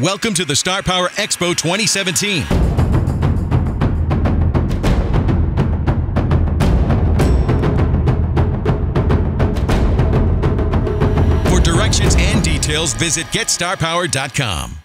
Welcome to the StarPower Expo 2017. For directions and details, visit getstarpower.com.